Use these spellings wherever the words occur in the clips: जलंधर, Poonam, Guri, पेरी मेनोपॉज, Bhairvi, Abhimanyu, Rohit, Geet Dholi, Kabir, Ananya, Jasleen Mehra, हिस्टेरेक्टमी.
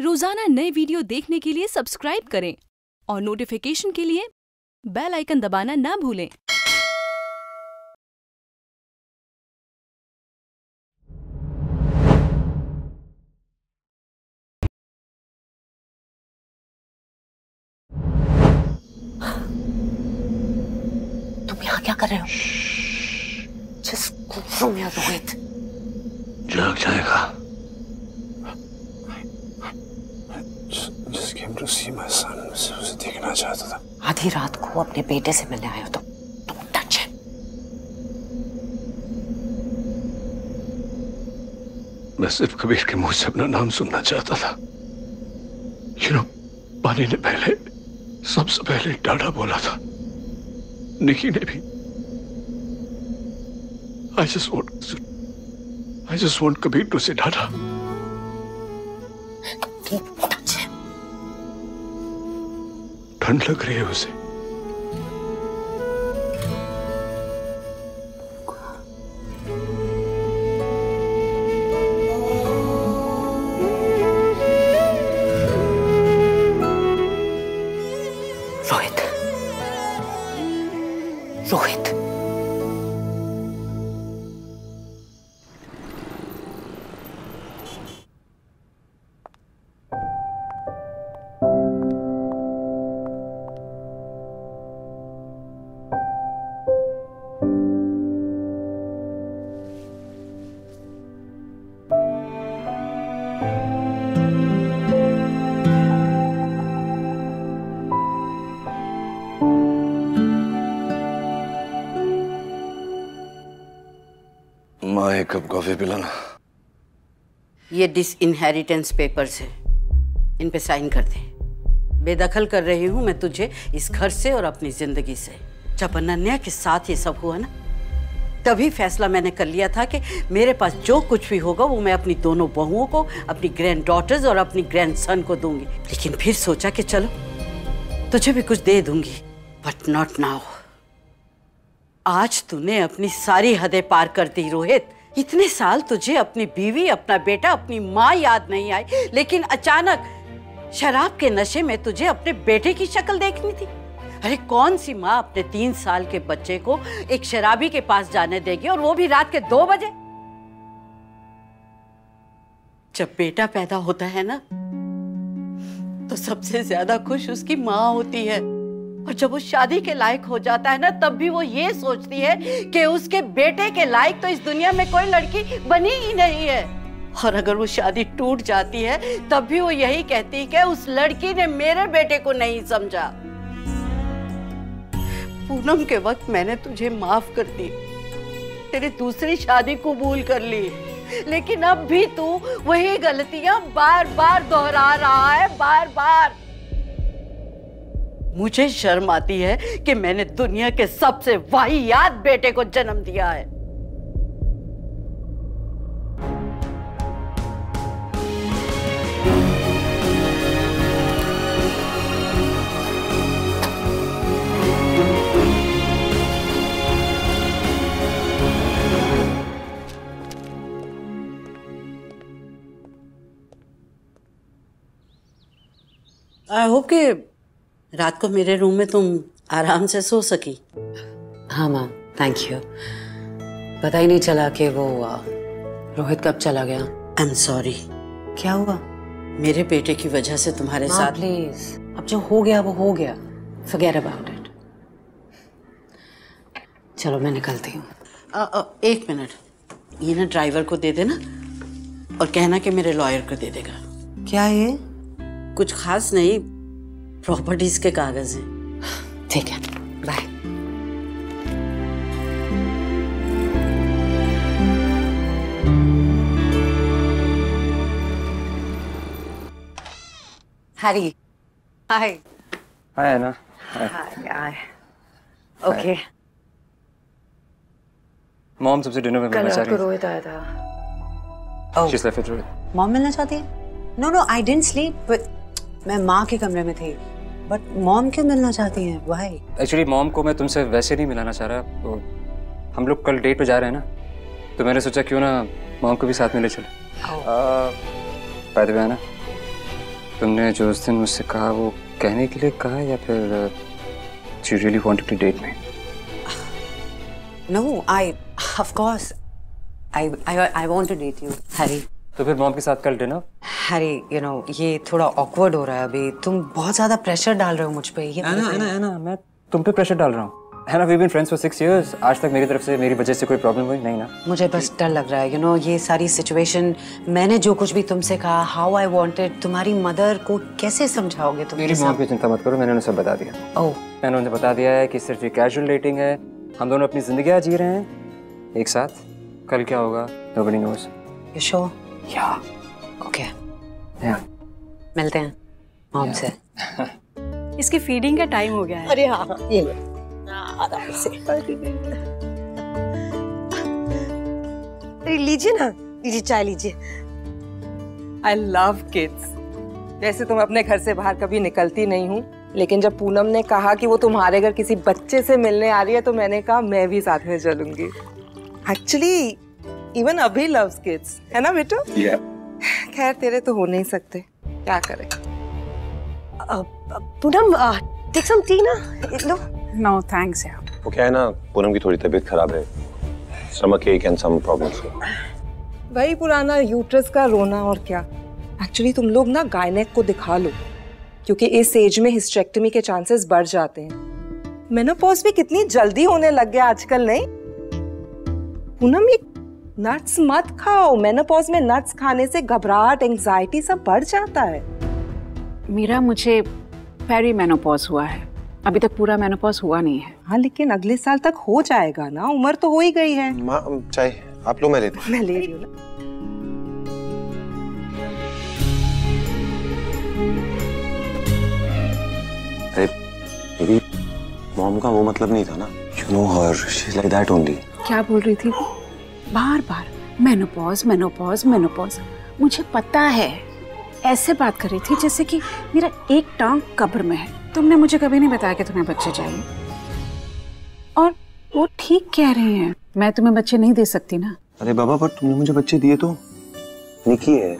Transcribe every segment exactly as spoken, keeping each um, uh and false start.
रोजाना नए वीडियो देखने के लिए सब्सक्राइब करें और नोटिफिकेशन के लिए बेल आइकन दबाना ना भूलें। तुम यहाँ क्या कर रहे हो? जिस कुफर में रोहित जाग जाएगा। To see my son, उसे, उसे देखना चाहता था। आधी रात को अपने बेटे से मिलने आए हो तो don't touch him। मैं सिर्फ कबीर के मुंह से अपना नाम सुनना चाहता था। You know, पानी ने पहले सबसे पहले डाडा बोला था, निकी ने भी। I just want, I just want Kabir to say डाडा। ठंड लग रही है उसे। रोहित, रोहित, एक कप कॉफी पिलाना। ये डिसइनहेरिटेंस पेपर्स है, इन पे साइन कर दे। बेदखल कर रही हूं मैं तुझे इस घर से और अपनी जिंदगी से। जब अनन्या के साथ ये सब हुआ ना, तभी फैसला मैंने कर लिया था कि मेरे पास जो कुछ भी होगा वो मैं अपनी दोनों बहुओं को, अपनी ग्रैंड डॉटर्स और अपनी ग्रैंड सन को दूंगी। लेकिन फिर सोचा कि चलो तुझे भी कुछ दे दूंगी, बट नॉट नाउ। आज तूने अपनी सारी हदें पार कर दी रोहित। इतने साल तुझे अपनी बीवी, अपना बेटा, अपनी माँ याद नहीं आई, लेकिन अचानक शराब के नशे में तुझे अपने बेटे की शक्ल देखनी थी। अरे कौन सी माँ अपने तीन साल के बच्चे को एक शराबी के पास जाने देगी, और वो भी रात के दो बजे? जब बेटा पैदा होता है ना, तो सबसे ज्यादा खुश उसकी माँ होती है, और जब वो शादी के लायक हो जाता है ना, तब भी वो ये सोचती है कि उसके बेटे के लायक तो इस दुनिया में कोई लड़की बनी ही नहीं है। और अगर वो शादी टूट जाती है, तब भी वो यही कहती है कि उस लड़की ने मेरे बेटे को नहीं समझा। पूनम के वक्त मैंने तुझे माफ कर दी, तेरी दूसरी शादी कबूल कर ली, लेकिन अब भी तू वही गलतियां बार बार दोहरा रहा है, बार बार। मुझे शर्म आती है कि मैंने दुनिया के सबसे वाहियात बेटे को जन्म दिया है। आई होप कि रात को मेरे रूम में तुम आराम से सो सकी। हाँ माँ, थैंक यू। पता ही नहीं चला कि वो रोहित कब चला गया। I am sorry. क्या हुआ? मेरे बेटे की वजह से तुम्हारे साथ। प्लीज, अब जो हो गया वो हो गया, फॉरगेट अबाउट इट। चलो मैं निकलती हूँ। एक मिनट, ये ना ड्राइवर को दे देना, और कहना कि मेरे लॉयर को दे देगा। क्या ये कुछ खास नहीं, प्रॉपर्टीज के कागज हैं। ठीक है, बाय। हरी, हाय। Hi Anna. हाय यार। ओके। मॉम सबसे डिनर में मिलना चाहती है। कल रोहित आया था। Oh. She's left with Rohit। Mom मिलना चाहती है? No no, I didn't sleep, but मैं माँ के कमरे में थी। बट मॉम क्यों मिलना चाहती हैं? Why? एक्चुअली मॉम को मैं तुमसे वैसे नहीं मिलाना चाह रहा, तो हम लोग कल डेट पे जा रहे हैं ना, तो मैंने सोचा क्यों ना मॉम को भी साथ में ले चले। बाय द वे, है ना, तुमने जो उस दिन मुझसे कहा वो कहने के लिए कहा या फिर you really wanted to date me? No, I of course I I I want to date you, Hari. तो फिर मॉम के साथ कल डिनर? Hari, you know ये थोड़ा awkward हो रहा है अभी. तुम बहुत ज्यादा प्रेशर डाल रहे हो मुझ पे. ये ना ना ना मैं तुम पे प्रेशर डाल रहा हूँ है ना. We been friends for six years. आज तक मेरी तरफ से मेरी वजह से कोई प्रॉब्लम हुई नहीं ना. मुझे बस डर लग रहा है यू नो ये सारी सिचुएशन. मैंने जो कुछ भी तुमसे कहा हाउ आई वांटेड, तुम्हारी मदर को कैसे समझाओगे तुम? मेरी मॉम की चिंता मत करो, मैंने उन्हें सब बता दिया. ओह oh. मैंने उन्हें बता दिया है कि सिर्फ ये कैजुअल डेटिंग है, हम दोनों अपनी जिंदगी जी रहे हैं एक साथ. कल क्या होगा नोबडी नोस. You sure? या ओके या मिलते हैं मॉम से. इसकी फीडिंग का टाइम हो गया है. अरे हाँ ये आराम से अरे लीजिए ना, लीजिए चाय लीजिए. I love kids. वैसे तो मैं अपने घर से बाहर कभी निकलती नहीं हूँ, लेकिन जब पूनम ने कहा कि वो तुम्हारे घर किसी बच्चे से मिलने आ रही है तो मैंने कहा मैं भी साथ में चलूंगी. एक्चुअली इवन अभी लव्स किड्स है ना बेटो. yeah. खैर तेरे तो हो नहीं सकते, क्या करें. पूनम टेक सम टी ना. लो नो थैंक्स यार. वो क्या है ना पूनम की थोड़ी तबीयत खराब है, स्टमक एक एंड सम प्रॉब्लम्स. वही पुराना यूट्रस का रोना और क्या. एक्चुअली तुम लोग ना गायनेक को दिखा लो, क्योंकि इस एज में हिस्टेरेक्टमी के चांसेस बढ़ जाते हैं. मेनोपॉज भी कितनी जल्दी होने लग गया आजकल. नहीं पूनम ये नट्स मत खाओ, मेनोपॉज में नट्स खाने से घबराहट, एंग्जाइटी सब बढ़ जाता है. मीरा मुझे पेरी मेनोपॉज हुआ है, अभी तक पूरा मेनोपॉज हुआ नहीं है. हाँ लेकिन अगले साल तक हो जाएगा ना, उम्र तो हो ही गई है. माँ चाय आप लो, मैं ले मैं ले रही हूँ. अरे मेरी मॉम का वो मतलब नहीं था ना. You know her she is like that only. क्या बोल रही थी बार बार मेनोपॉज मेनोपॉज मेनोपॉज. मुझे पता है ऐसे बात कर रही थी जैसे कि मेरा एक टांग कब्र में है. तुमने मुझे कभी नहीं बताया कि तुम्हें बच्चे चाहिए, और वो ठीक कह रहे हैं, मैं तुम्हें बच्चे नहीं दे सकती ना. अरे बाबा पर तुमने मुझे बच्चे दिए तो. निकी है,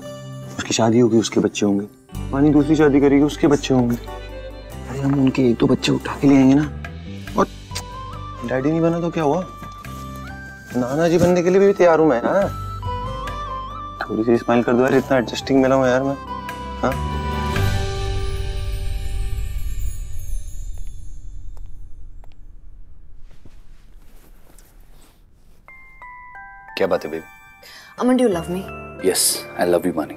उसकी शादी होगी उसके बच्चे होंगे. पानी दूसरी शादी करेगी उसके बच्चे होंगे. अरे हम उनके एक तो बच्चे उठा के ले आएंगे ना. और डैडी नहीं बना तो क्या हुआ, नाना जी बनने के लिए भी तैयार हूँ मैं. थोड़ी सी स्माइल कर दो यार, इतना एडजस्टिंग मिला हूँ यार मैं. हाँ क्या बात है baby? Aman do you love me? Yes I love you मानी.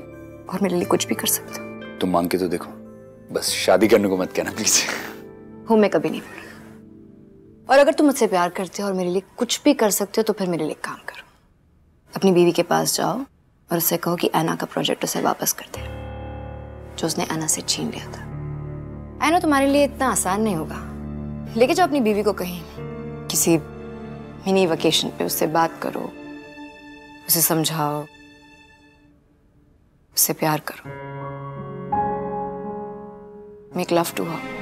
और मेरे लिए कुछ भी कर सकते हो तुम. मांग के तो देखो, बस शादी करने को मत कहना प्लीज. हूँ मैं कभी नहीं बोली. और अगर तुम मुझसे प्यार करते हो और मेरे लिए कुछ भी कर सकते हो तो फिर मेरे लिए काम करो. अपनी बीवी के पास जाओ और उससे कहो कि एना का प्रोजेक्ट उसे वापस कर दे जो उसने एना से छीन लिया था. आई नो तुम्हारे लिए इतना आसान नहीं होगा, लेकिन जो अपनी बीवी को कहीं किसी मिनी वेकेशन पे उससे बात करो, उसे समझाओ, उससे प्यार करो. Make love to her.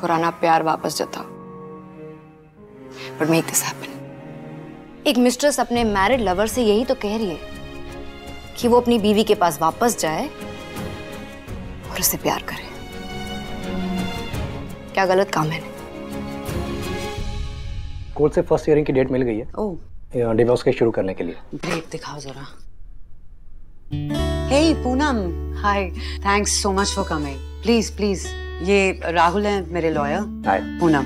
पुराना प्यार वापस जताओ. But make this happen. एक मिस्ट्रेस अपने मैरिड लवर से यही तो कह रही है कि वो अपनी बीवी के पास वापस जाए और उसे प्यार करे. क्या गलत काम है? कोर्ट से फर्स्ट ईयरिंग की डेट मिल गई है. ओह डिवोर्स केस शुरू करने के लिए. ब्रेक दिखाओ जरा. Hey Poonam hi, thanks so much for coming. Please please ये राहुल है मेरे लॉयर. हाय पूनम.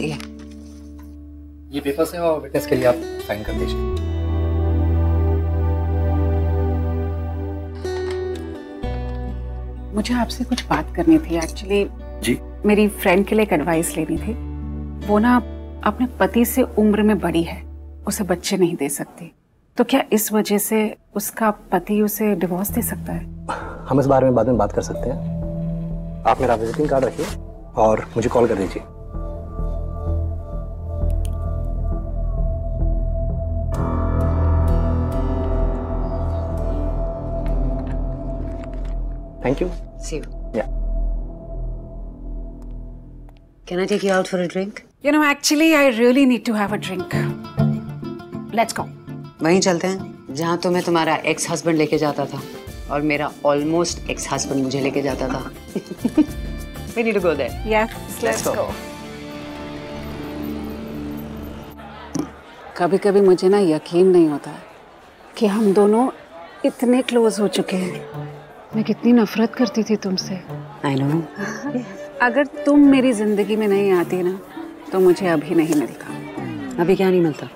ये ये पेपर्स हैं और विटनेस के लिए आप साइन कर दीजिए. मुझे आपसे कुछ बात करनी थी एक्चुअली. जी मेरी फ्रेंड के लिए एक एडवाइस लेनी थी. वो ना अपने पति से उम्र में बड़ी है, उसे बच्चे नहीं दे सकती, तो क्या इस वजह से उसका पति उसे डिवोर्स दे सकता है? हम इस बारे में बाद में बात कर सकते हैं. आप मेरा विजिटिंग कार्ड रखिए और मुझे कॉल कर दीजिए. Thank you. See you. Yeah. Can I take you out for a drink? You know, actually, I really need to have a drink. Let's go. वहीं चलते हैं जहाँ तुम्हें तुम्हारा एक्स हस्बैंड लेके जाता था और मेरा ऑलमोस्ट एक्स हस्बैंड मुझे लेके जाता था। We need to go there. Yes, let's go. कभी कभी मुझे ना यकीन नहीं होता कि हम दोनों इतने क्लोज हो चुके हैं। मैं कितनी नफरत करती थी तुमसे। I know. अगर तुम मेरी जिंदगी में नहीं आती ना तो मुझे अभी नहीं मिलता। अभी क्या नहीं मिलता?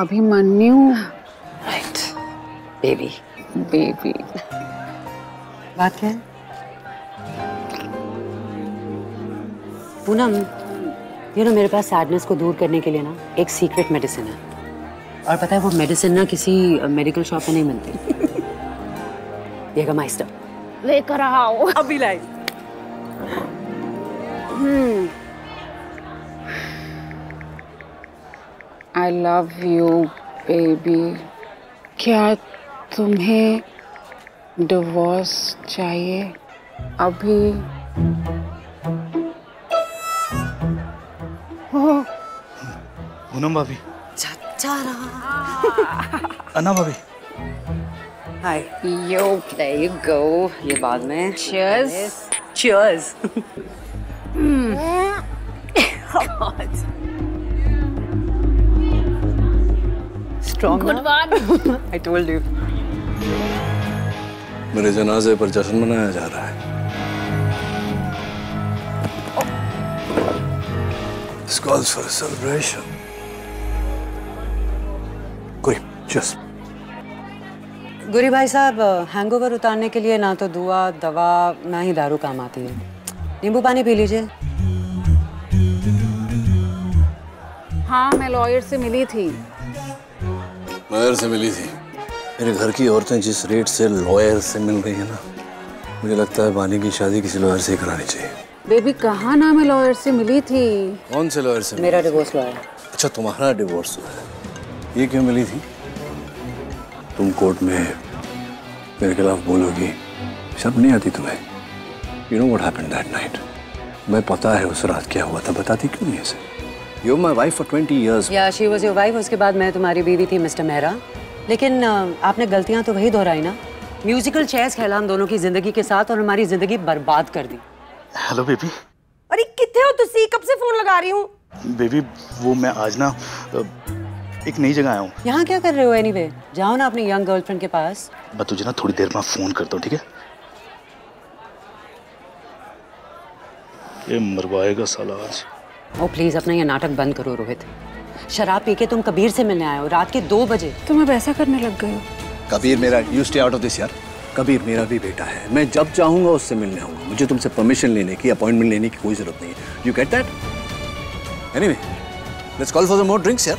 अभिमन्यु। Right, baby. बेबी बात क्या है पूनम? यू नो मेरे पास सैडनेस को दूर करने के लिए ना एक सीक्रेट मेडिसिन है, और पता है वो मेडिसिन ना किसी मेडिकल शॉप पे नहीं मिलती। ये का माइस्टर लेकर आओ अभी लाई। Hmm I love you baby. क्या तुम्हें डिवोर्स चाहिए अभी? पूनम भाभी, अन्ना भाभी, हाय, यो, देयर यू गो, ये बाद में। Cheers, cheers। Strong. Good one. I told you. मेरे जनाजे पर जश्न मनाया जा रहा है। This calls for a celebration. Guri, cheers. गुरी भाई साहब, हैंगओवर उतारने के लिए ना तो दुआ दवा ना ही दारू काम आती है। नींबू पानी पी लीजिए। हाँ, मैं लॉयर से मिली थी। लॉयर से मिली थी? मेरे घर की औरतें जिस रेट से लॉयर से मिल रही है ना, मुझे लगता है बानी की शादी किसी लॉयर से करानी चाहिए। बेबी कहाँ ना मैं लॉयर से मिली थी। कौन से लॉयर से? मेरा डिवोर्स लॉयर। अच्छा, तुम्हारा डिवोर्स लॉयर। ये क्यों मिली थी? तुम कोर्ट में मेरे खिलाफ बोलोगी, शर्म नहीं आती तुम्हें? You know what happened that night. मैं पता है उस रात क्या हुआ था, बताती क्यों नहीं? You were my wife for twenty years. Yeah, she was your wife. उसके बाद मैं तुम्हारी बीवी थी मिस्टर मेहरा। लेकिन आपने गलतियां तो वही दोहराई ना। म्यूजिकल चेयर्स खेला हम दोनों की जिंदगी के साथ और हमारी जिंदगी बर्बाद कर दी। Hello baby. अरे किथे हो तुसी? कब से फोन लगा रही हूँ? बेबी वो मैं आज ना एक नई जगह आया हूँ। यहाँ क्या कर रहे हो? एनीवे जाओ ना अपनी यंग गर्लफ्रेंड के पास। मैं तुझे ना थोड़ी देर में फोन करता हूँ, ठीक है? ये मरवाएगा साला आज। ओ प्लीज अपना ये नाटक बंद करो रोहित। शराब पी के तुम कबीर से मिलने आए हो रात के दो बजे। तुम अब ऐसा करने लग गए हो। कबीर मेरा, you stay out of this यार। कबीर मेरा भी बेटा है, मैं जब चाहूंगा उससे मिलने आऊंगा। मुझे तुमसे परमिशन लेने की, अपॉइंटमेंट लेने की कोई जरूरत नहीं है। You get that? Anyway let's call for some more drinks यार।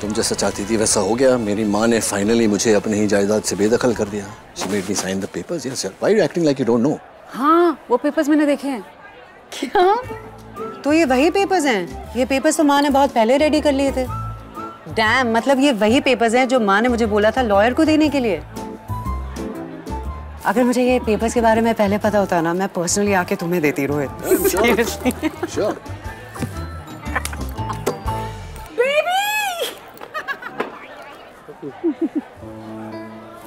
तुम जैसा चाहती थी वैसा हो गया। मेरी माँ ने फाइनली मुझे अपनी ही जायदाद से बेदखल कर दिया। She made me sign the papers. Yes sir, why you acting like you don't know? हां वो पेपर्स मैंने देखे हैं। क्या? तो ये वही पेपर्स हैं? ये पेपर्स तो माँ ने बहुत पहले रेडी कर लिए थे। डैम, मतलब ये वही पेपर्स हैं जो माँ ने मुझे बोला था लॉयर को देने के लिए। अगर मुझे ये पेपर्स के बारे में पहले पता होता ना, मैं पर्सनली आके तुम्हें देती Rohit. Seriously? Sure. Baby!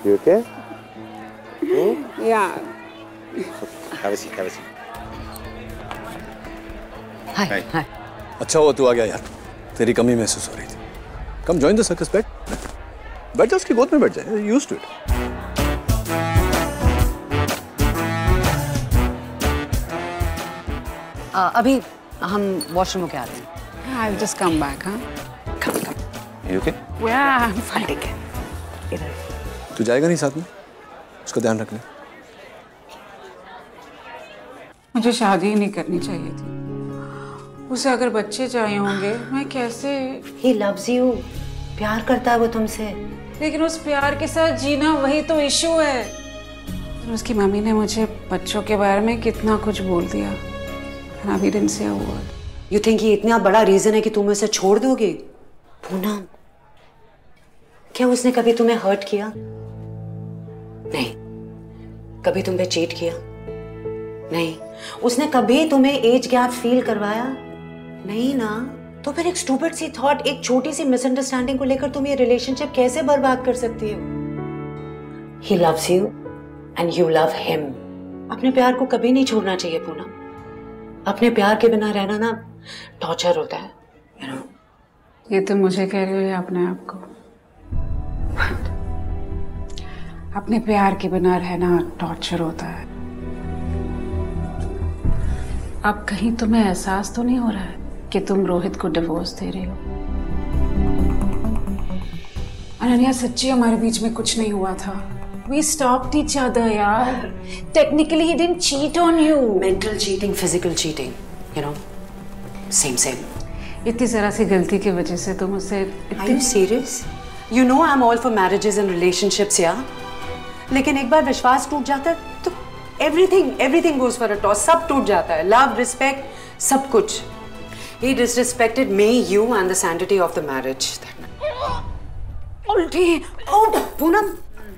You okay? Hmm? Yeah. Have a seat, have a seat. Hi hi. अच्छा हुआ तू आ गया यार, तेरी कमी महसूस हो रही थी। Come join the circus. बैठ बैठ जा उसकी गोद में, बैठ जाए। Used to it. अभी हम वॉशरूम होके आ रहे हैं। I will just come back. हाँ कम कम। You okay? या आई एम फाइन। ठीक है इधर। तू जाएगा नहीं साथ में? उसका ध्यान रखना। मुझे शादी नहीं करनी चाहिए थी। उसे अगर बच्चे चाहिए होंगे, मैं कैसे? He loves you, प्यार करता है वो तुमसे। लेकिन उस प्यार के साथ जीना वही तो इश्यू है। तो उसकी मम्मी ने मुझे बच्चों के बारे में कितना कुछ बोल दिया। I didn't say a word. You think ये इतना बड़ा रीजन है कि तुम उसे छोड़ दोगे? पूनम, क्या उसने कभी तुम्हें हर्ट किया? नहीं। कभी तुम पे चीट किया? नहीं। उसने कभी तुम्हें एज गैप फील करवाया? नहीं ना। तो फिर एक स्टूपिड सी थॉट, एक छोटी सी मिसअंडरस्टैंडिंग को लेकर तुम ये रिलेशनशिप कैसे बर्बाद कर सकती हो? He loves you and you love him. अपने प्यार को कभी नहीं छोड़ना चाहिए पूनम. अपने प्यार के बिना रहना ना टॉर्चर होता है, you know? ये तो मुझे कह रही हो या अपने आप को? अपने प्यार के बिना रहना टॉर्चर होता है. अब कहीं तुम्हें एहसास तो नहीं हो रहा है कि तुम रोहित को डिवोर्स दे रहे हो? अनन्या, सच्ची हमारे बीच में कुछ नहीं हुआ था. We stopped each other, यार. Technically he didn't cheat on you. Mental cheating, physical cheating, you know, same same. इतनी जरा सी गलती की वजह से तुम उसे. Are you serious? You know I'm all for marriages and relationships, yeah. लेकिन एक बार विश्वास टूट जाता है तो everything everything goes for a toss. सब टूट जाता है. Love, respect, सब कुछ. He disrespected me, you, and the sanctity of the marriage. उल्टी. Out, पूनम.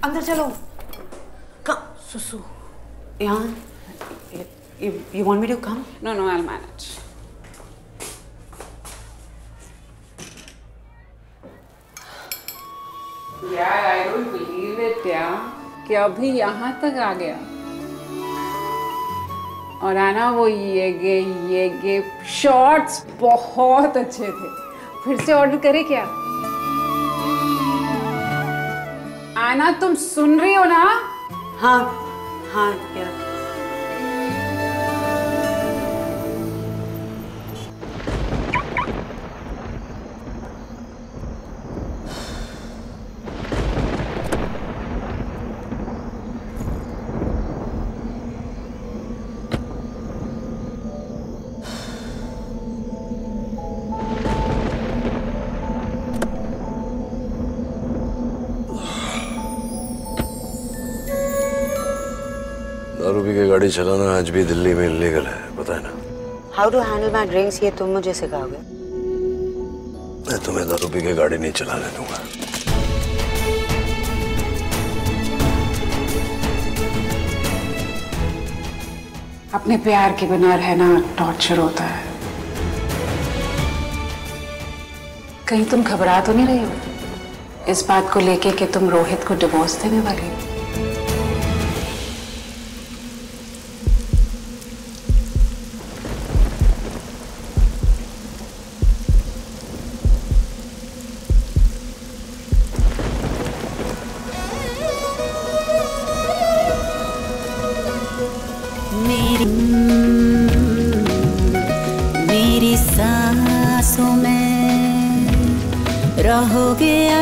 अंदर चलो. Come, सुसु. यहाँ. You you want me to come? No, no, I'll manage. Yeah, I don't believe it, yeah. कि अभी यहाँ तक आ गया. और आना वो ये गे ये गे शॉर्ट्स बहुत अच्छे थे. फिर से ऑर्डर करे क्या? आना, तुम सुन रही हो ना? हाँ हाँ यार. रूबी की गाड़ी चलाना आज भी दिल्ली में इलीगल है, पता है ना? How to handle my drinks ये तुम मुझे सिखाओगे? मैं तुम्हें दारूबी की गाड़ी नहीं चलाने दूंगा. अपने प्यार के बिना रहना टॉर्चर होता है. कहीं तुम घबरा तो नहीं रही हो इस बात को लेके कि तुम रोहित को डिवोर्स देने वाली हो? मेरी सांसों में रहोगे.